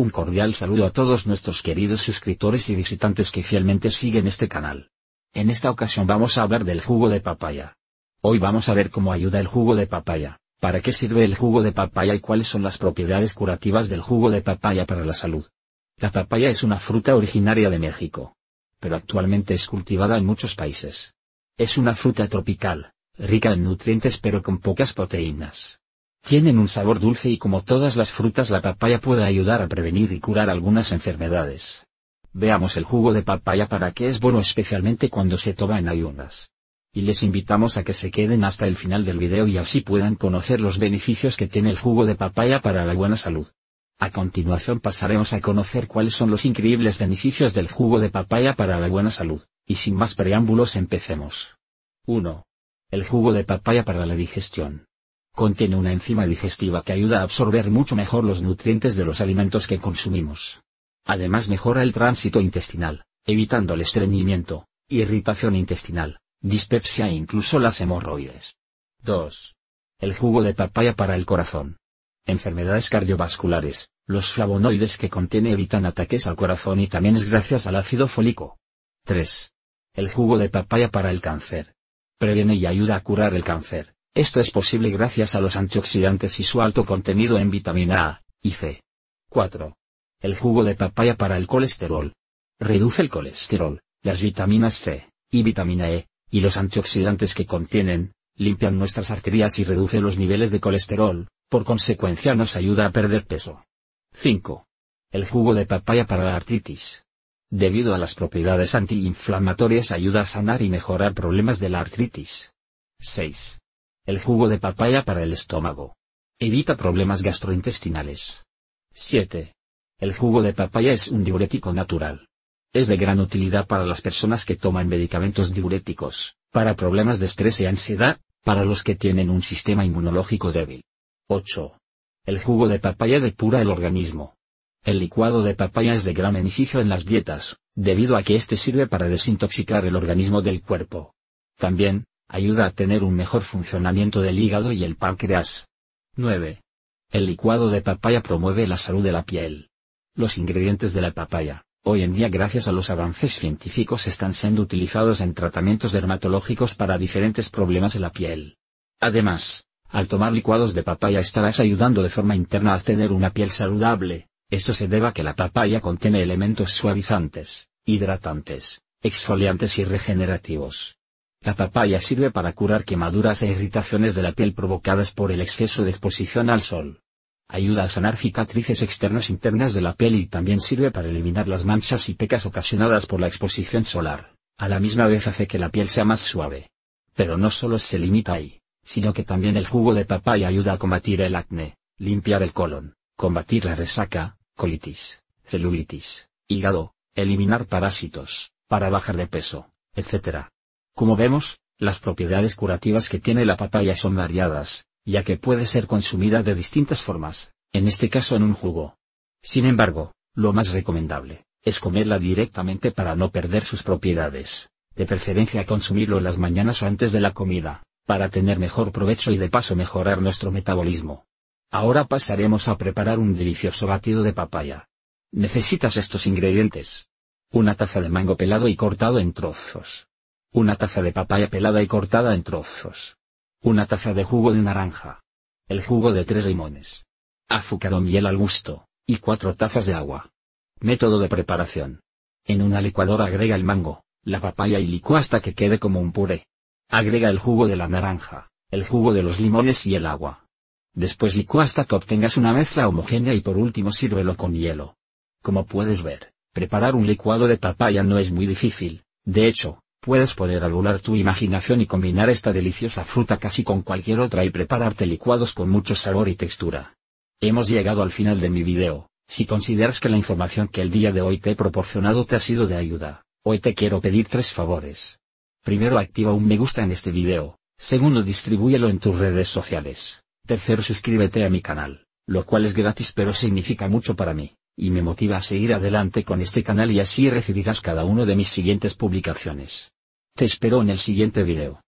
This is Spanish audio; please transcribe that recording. Un cordial saludo a todos nuestros queridos suscriptores y visitantes que fielmente siguen este canal. En esta ocasión vamos a hablar del jugo de papaya. Hoy vamos a ver cómo ayuda el jugo de papaya, para qué sirve el jugo de papaya y cuáles son las propiedades curativas del jugo de papaya para la salud. La papaya es una fruta originaria de México, pero actualmente es cultivada en muchos países. Es una fruta tropical, rica en nutrientes pero con pocas proteínas. Tienen un sabor dulce y como todas las frutas la papaya puede ayudar a prevenir y curar algunas enfermedades. Veamos el jugo de papaya para qué es bueno, especialmente cuando se toma en ayunas. Y les invitamos a que se queden hasta el final del video y así puedan conocer los beneficios que tiene el jugo de papaya para la buena salud. A continuación pasaremos a conocer cuáles son los increíbles beneficios del jugo de papaya para la buena salud, y sin más preámbulos empecemos. 1. El jugo de papaya para la digestión. Contiene una enzima digestiva que ayuda a absorber mucho mejor los nutrientes de los alimentos que consumimos. Además mejora el tránsito intestinal, evitando el estreñimiento, irritación intestinal, dispepsia e incluso las hemorroides. 2. El jugo de papaya para el corazón. Enfermedades cardiovasculares, los flavonoides que contiene evitan ataques al corazón y también es gracias al ácido fólico. 3. El jugo de papaya para el cáncer. Previene y ayuda a curar el cáncer. Esto es posible gracias a los antioxidantes y su alto contenido en vitamina A y C. 4. El jugo de papaya para el colesterol. Reduce el colesterol, las vitaminas C y vitamina E, y los antioxidantes que contienen, limpian nuestras arterias y reduce los niveles de colesterol, por consecuencia nos ayuda a perder peso. 5. El jugo de papaya para la artritis. Debido a las propiedades antiinflamatorias ayuda a sanar y mejorar problemas de la artritis. 6. El jugo de papaya para el estómago. Evita problemas gastrointestinales. 7. El jugo de papaya es un diurético natural. Es de gran utilidad para las personas que toman medicamentos diuréticos, para problemas de estrés y ansiedad, para los que tienen un sistema inmunológico débil. 8. El jugo de papaya depura el organismo. El licuado de papaya es de gran beneficio en las dietas, debido a que este sirve para desintoxicar el organismo del cuerpo. También, ayuda a tener un mejor funcionamiento del hígado y el páncreas. 9. El licuado de papaya promueve la salud de la piel. Los ingredientes de la papaya, hoy en día gracias a los avances científicos están siendo utilizados en tratamientos dermatológicos para diferentes problemas en la piel. Además, al tomar licuados de papaya estarás ayudando de forma interna a tener una piel saludable. Esto se debe a que la papaya contiene elementos suavizantes, hidratantes, exfoliantes y regenerativos. La papaya sirve para curar quemaduras e irritaciones de la piel provocadas por el exceso de exposición al sol. Ayuda a sanar cicatrices externas e internas de la piel y también sirve para eliminar las manchas y pecas ocasionadas por la exposición solar. A la misma vez hace que la piel sea más suave. Pero no solo se limita ahí, sino que también el jugo de papaya ayuda a combatir el acné, limpiar el colon, combatir la resaca, colitis, celulitis, hígado, eliminar parásitos, para bajar de peso, etc. Como vemos, las propiedades curativas que tiene la papaya son variadas, ya que puede ser consumida de distintas formas, en este caso en un jugo. Sin embargo, lo más recomendable, es comerla directamente para no perder sus propiedades, de preferencia consumirlo en las mañanas o antes de la comida, para tener mejor provecho y de paso mejorar nuestro metabolismo. Ahora pasaremos a preparar un delicioso batido de papaya. Necesitas estos ingredientes. Una taza de mango pelado y cortado en trozos. Una taza de papaya pelada y cortada en trozos. Una taza de jugo de naranja. El jugo de 3 limones. Azúcar o miel al gusto, y 4 tazas de agua. Método de preparación. En una licuadora agrega el mango, la papaya y licúa hasta que quede como un puré. Agrega el jugo de la naranja, el jugo de los limones y el agua. Después licúa hasta que obtengas una mezcla homogénea y por último sírvelo con hielo. Como puedes ver, preparar un licuado de papaya no es muy difícil, de hecho, puedes poder anular tu imaginación y combinar esta deliciosa fruta casi con cualquier otra y prepararte licuados con mucho sabor y textura. Hemos llegado al final de mi video. Si consideras que la información que el día de hoy te he proporcionado te ha sido de ayuda, hoy te quiero pedir 3 favores. Primero, activa un me gusta en este video. Segundo, distribúyelo en tus redes sociales. Tercero, suscríbete a mi canal, lo cual es gratis pero significa mucho para mí, y me motiva a seguir adelante con este canal y así recibirás cada uno de mis siguientes publicaciones. Te espero en el siguiente video.